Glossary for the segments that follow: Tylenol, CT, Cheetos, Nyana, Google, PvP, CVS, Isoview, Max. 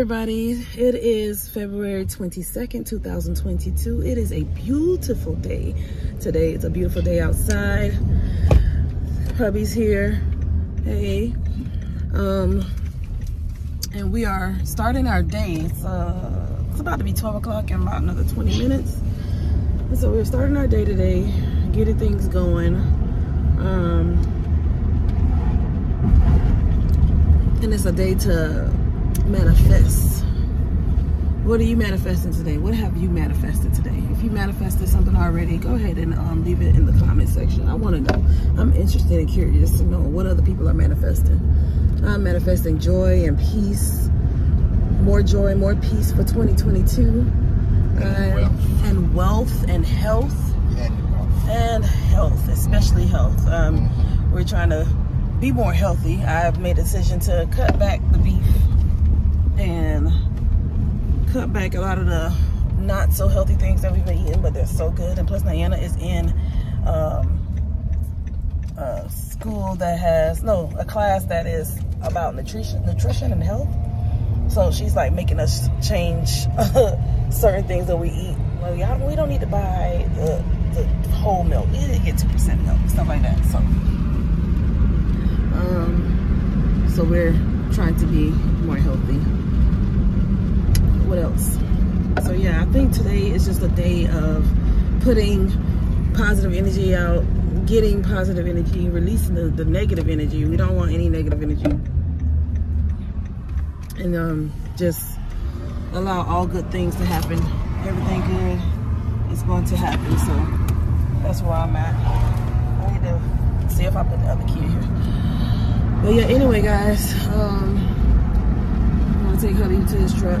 everybody, it is February 22nd 2022. It is a beautiful day today. It's a beautiful day outside. Hubby's here, hey, and we are starting our day. It's about to be 12 o'clock in about another 20 minutes, and so we're starting our day today, getting things going, and it's a day to manifest. What are you manifesting today? What have you manifested today? If you manifested something already, go ahead and leave it in the comment section. I want to know. I'm interested and curious to know what other people are manifesting. I'm manifesting joy and peace, more joy, more peace for 2022, and wealth and health, especially health. We're trying to be more healthy. I've made a decision to cut back the beef and cut back a lot of the not so healthy things that we've been eating, but they're so good. And plus Nyana is in a school that has, no, a class that is about nutrition and health. So she's like making us change certain things that we eat. Well, y'all, we don't need to buy the whole milk. We need to get 2% milk, stuff like that. So so we're trying to be more healthy. What else? So yeah, I think today is just a day of putting positive energy out, getting positive energy, releasing the negative energy. We don't want any negative energy. And just allow all good things to happen. Everything good is going to happen. So that's where I'm at. I need to see if I put the other key in here. But yeah, anyway, guys, I'm gonna take Hubby to his truck. I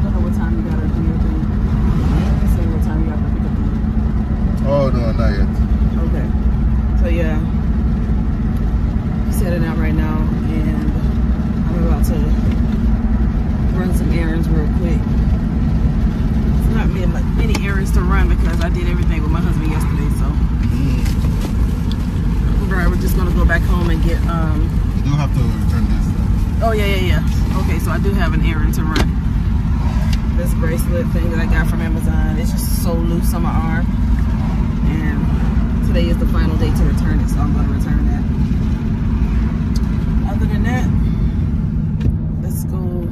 don't know what time you gotta do your thing. I say what time you gotta pick up. Oh no, not yet. Okay. So yeah, I'm setting out right now, and I'm about to run some errands real quick. It's not many errands to run because I did everything with my husband yesterday, so. Right, we're just gonna go back home and get you do have to return this though. Oh yeah, okay, so I do have an errand to run. This bracelet thing that I got from Amazon, it's just so loose on my arm, and today is the final day to return it, so I'm gonna return that. Other than that, let's go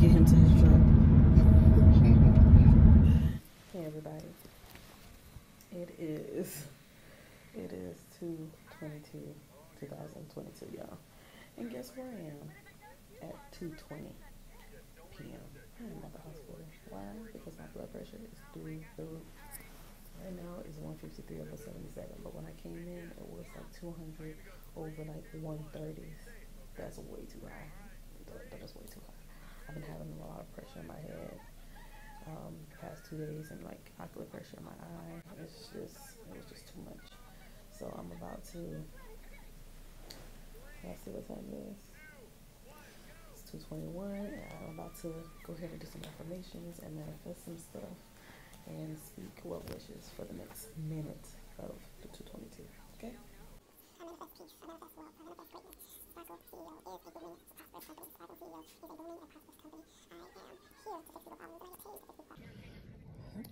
get him to his truck. Hey everybody, it is 2/22/2022, y'all. And guess where I am? At 2:20 p.m. I am at the hospital. Why? Because my blood pressure is through the roof. Right now it's 153/77, but when I came in, it was like 200/130s. That's way too high. That's way too high. I've been having a lot of pressure in my head past 2 days, and like ocular pressure in my eye. It was just too much. So I'm about to, let's see what time it is. It's 2:21, and I'm about to go ahead and do some affirmations and manifest some stuff and speak well wishes for the next minute of the 2:22, okay?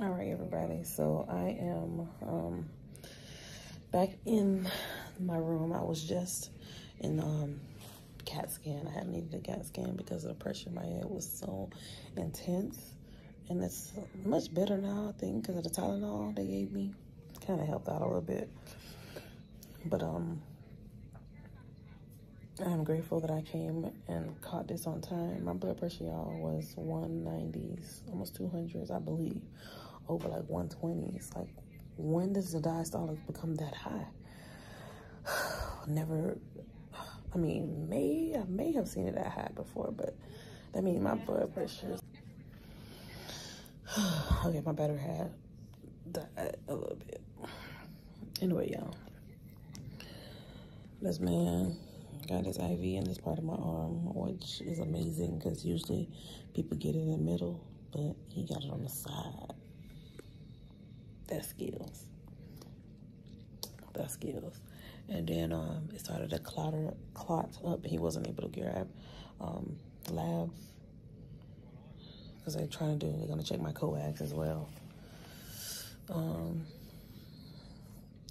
All right, everybody, so I am, back in my room. I was just in CAT scan. I hadn't needed a CAT scan because the pressure in my head was so intense, and it's much better now, I think, because of the Tylenol they gave me. Kind of helped out a little bit, but I'm grateful that I came and caught this on time. My blood pressure, y'all, was 190s, almost 200s, I believe, over like 120s, like. When does the diastolic become that high? Never, I mean, I may have seen it that high before, but I mean, my blood pressure. Okay, my battery had died a little bit. Anyway, y'all, this man got his IV in this part of my arm, which is amazing because usually people get it in the middle, but he got it on the side. That's skills. That's skills. And then it started to clot up. He wasn't able to grab lab, because they're going to check my coax as well.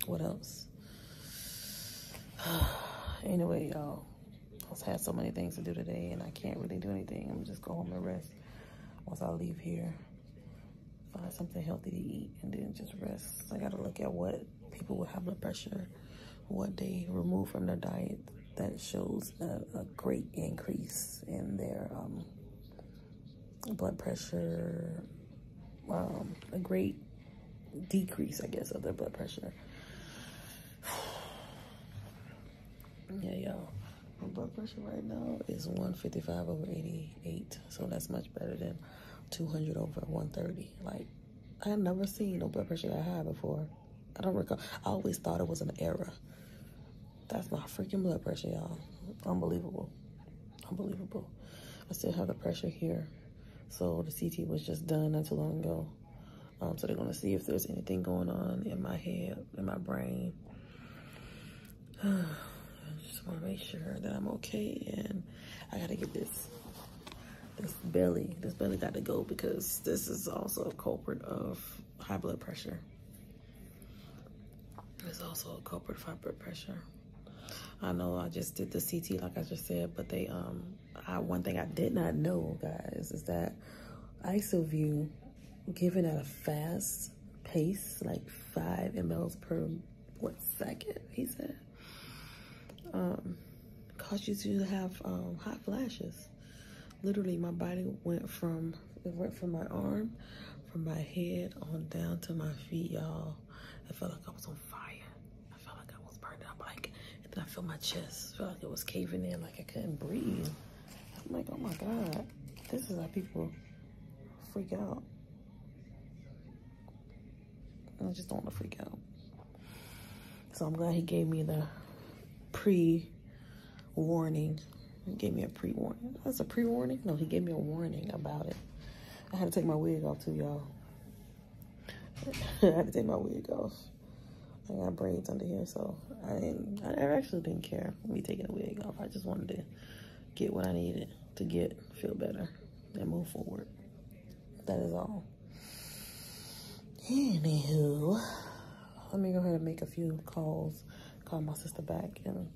What else? Anyway, y'all, I've had so many things to do today, and I can't really do anything. I'm just going home and rest once I leave here. Find something healthy to eat and then just rest. I gotta look at what people with high blood pressure, what they remove from their diet that shows a great increase in their blood pressure, a great decrease, I guess, of their blood pressure. Yeah, y'all, my blood pressure right now is 155/88, so that's much better than 200/130. Like, I had never seen no blood pressure that high before. I don't recall. I always thought it was an error. That's my freaking blood pressure, y'all. Unbelievable. Unbelievable. I still have the pressure here. So the CT was just done not too long ago. So they're going to see if there's anything going on in my head, in my brain. I just want to make sure that I'm okay. And I got to get this belly got to go, because this is also a culprit of high blood pressure. It's also a culprit of high blood pressure. I know I just did the CT, like I just said, but they, one thing I did not know, guys, is that Isoview, given at a fast pace, like 5 mL per second, he said, caused you to have hot flashes. Literally, my body went from, it went from my arm, from my head on down to my feet, y'all. I felt like I was on fire. I felt like I was burning up. Like, and then I felt my chest. I felt like it was caving in, like I couldn't breathe. I'm like, oh my God, this is how people freak out. And I just don't want to freak out. So I'm glad he gave me the pre-warning. He gave me a pre-warning. That's a pre-warning? No, he gave me a warning about it. I had to take my wig off too, y'all. I had to take my wig off. I got braids under here, so I actually didn't care me taking the wig off. I just wanted to get what I needed to get, feel better, and move forward. That is all. Anywho, let me go ahead and make a few calls, call my sister back, and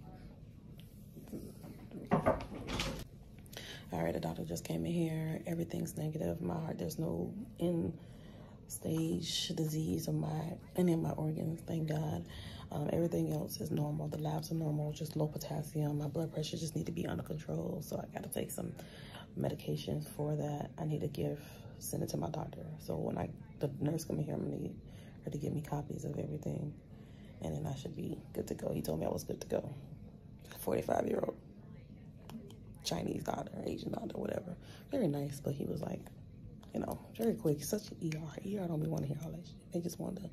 all right, the doctor just came in here. Everything's negative. My heart, there's no end-stage disease of any of my organs, thank God. Everything else is normal. The labs are normal, just low potassium. My blood pressure just need to be under control, so I got to take some medications for that. I need to send it to my doctor. So when the nurse come in here, I'm going to need her to give me copies of everything, and then I should be good to go. He told me I was good to go. 45-year-old. Chinese daughter, Asian daughter, whatever. Very nice, but he was like, you know, very quick. Such an ER. ER don't be want to hear all that shit. They just want to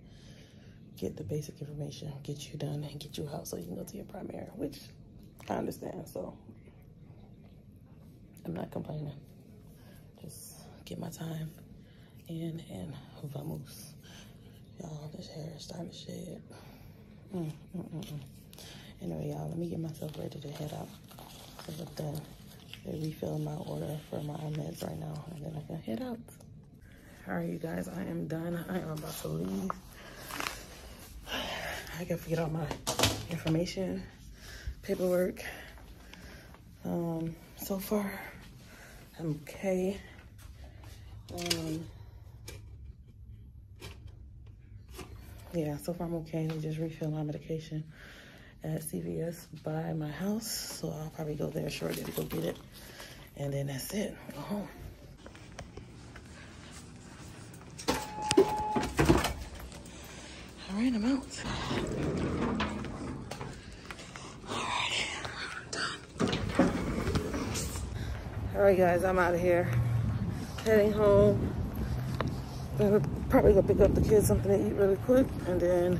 get the basic information, get you done, and get you out so you can go to your primary, which I understand. So I'm not complaining. Just get my time in and vamos. Y'all, this hair is starting to shed. Anyway, y'all, let me get myself ready to head out. But then they refill my order for my meds right now, and then I can head out. All right, you guys, I am done. I am about to leave. I gotta get all my information, paperwork. So far, I'm okay. Yeah, so far I'm okay. They just refill my medication at CVS by my house, so I'll probably go there shortly to go get it, and then that's it. Go home. All right, I'm out. All right, I'm done. All right, guys, I'm out of here. Heading home. Gonna probably go pick up the kids something to eat really quick, and then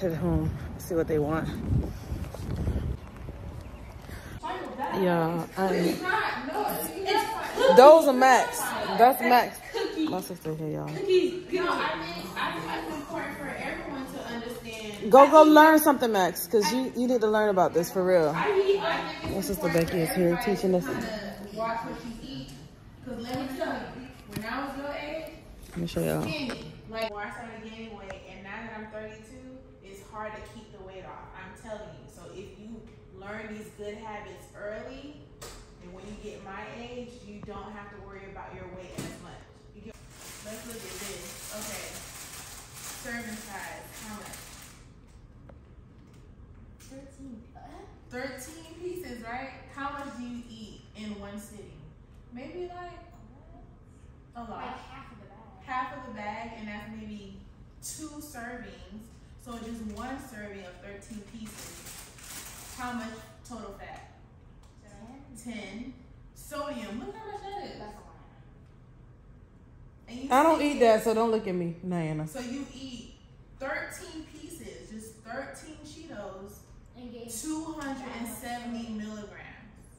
head home. See what they want. Yeah, those are Max. That's Max. Cookies. My sister here, y'all. Cookies, you know, I think it's important for everyone to understand And go learn something, Max, because you need to learn about this for real. My sister Becky is here teaching us. Watch what you eat, because let me tell you, when I was your age, let me show y'all. Like, when I started gaining weight, and now that I'm 32, it's hard to keep the weight off. I'm telling you. So if you learn these good habits early, and when you get my age, you don't have to worry about your weight as much. You get, let's look at this. Okay, serving size, how much? 13. 13 pieces, right? How much do you eat in one sitting? Maybe like a lot. Like half of the bag. Half of the bag, and that's maybe 2 servings. So just 1 serving of 13 pieces. How much total fat? 10. Sodium. Look how much that is. That's a lot. I don't eat that, so don't look at me, Nyana. So you eat 13 pieces, just 13 Cheetos, 270 milligrams.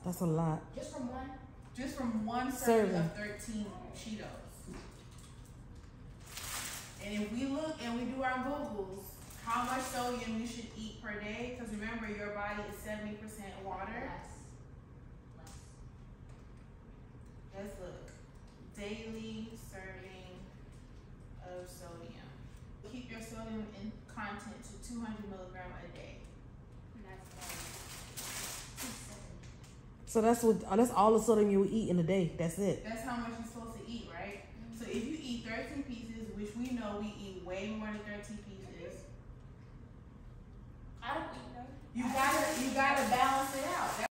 That's a lot. Just from one? Just from 1 serving of 13 Cheetos. And if we look and we do our Googles, how much sodium you should eat per day, because remember, your body is 70% water. Less. Let's look. Daily serving of sodium. Keep your sodium in content to 200 milligrams a day. And that's so that's all the sodium you would eat in a day. That's it. That's how much you're supposed to eat, right? So if you eat 13 pieces, which we know we eat way more than 13 pieces, you gotta balance it out.